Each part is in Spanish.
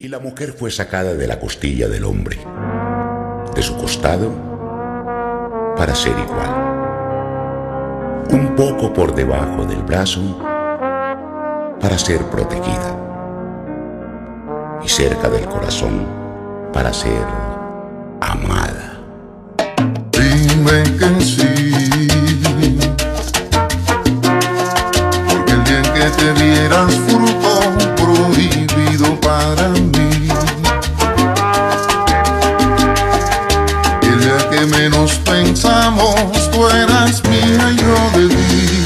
Y la mujer fue sacada de la costilla del hombre, de su costado, para ser igual, un poco por debajo del brazo, para ser protegida, y cerca del corazón, para ser amada. Dime que sí, porque el día en que te vieras fruto prohibido para mí, el día que menos pensamos, tú eras mía y yo de ti.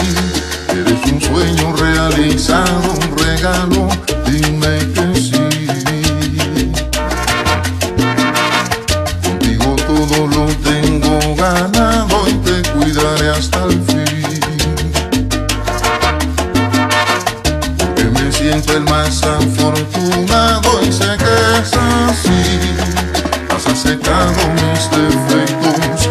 Eres un sueño realizado, un regalo, dime que sí. Contigo todo lo tengo ganado y te cuidaré hasta el fin. Porque me siento el más afortunado y sé que es así. Has aceptado mis defectos,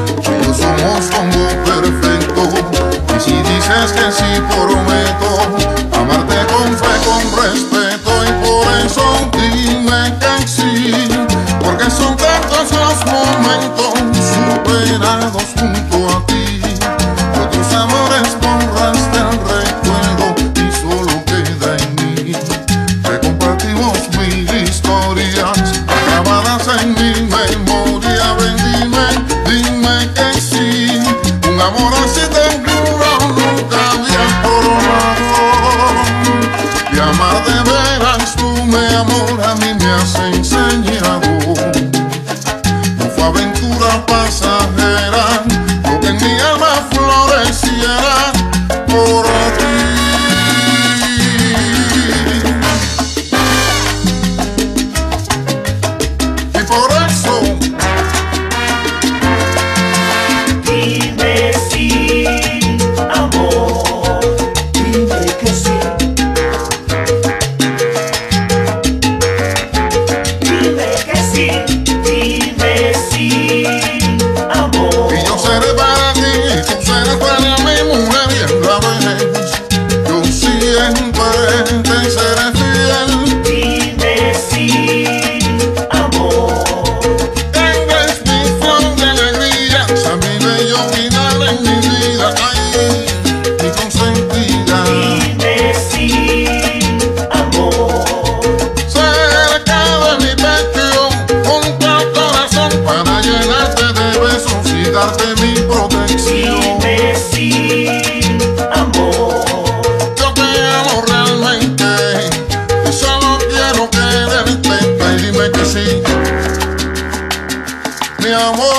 solo somos como perfectos. Si dices que sí, prometo amarte con fe, con respeto. Y por eso dime que sí, porque son tantos los momentos superados junto a ti. De otros amores borraste el recuerdo y solo queda en mí. Te compartimos mil historias grabadas en mi memoria. Ven, dime, dime que sí, un amor así te encanta. De veras tú, mi amor, a mí me has enseñado. No fue aventura pasajera, lo que en mi alma floreciera por ti. Y por eso dime sí, amor, dime que sí. Mi amor.